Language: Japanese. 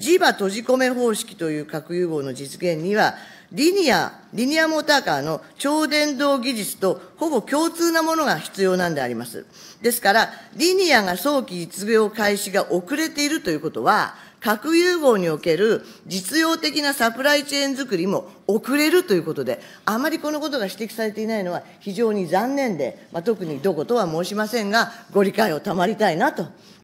磁場閉じ込め方式という核融合の実現には、リニアモーターカーの超伝導技術とほぼ共通なものが必要なんであります。ですから、リニアが早期実用開始が遅れているということは、核融合における実用的なサプライチェーンづくりも遅れるということで、あまりこのことが指摘されていないのは非常に残念で、特にどことは申しませんが、ご理解を賜りたいなと。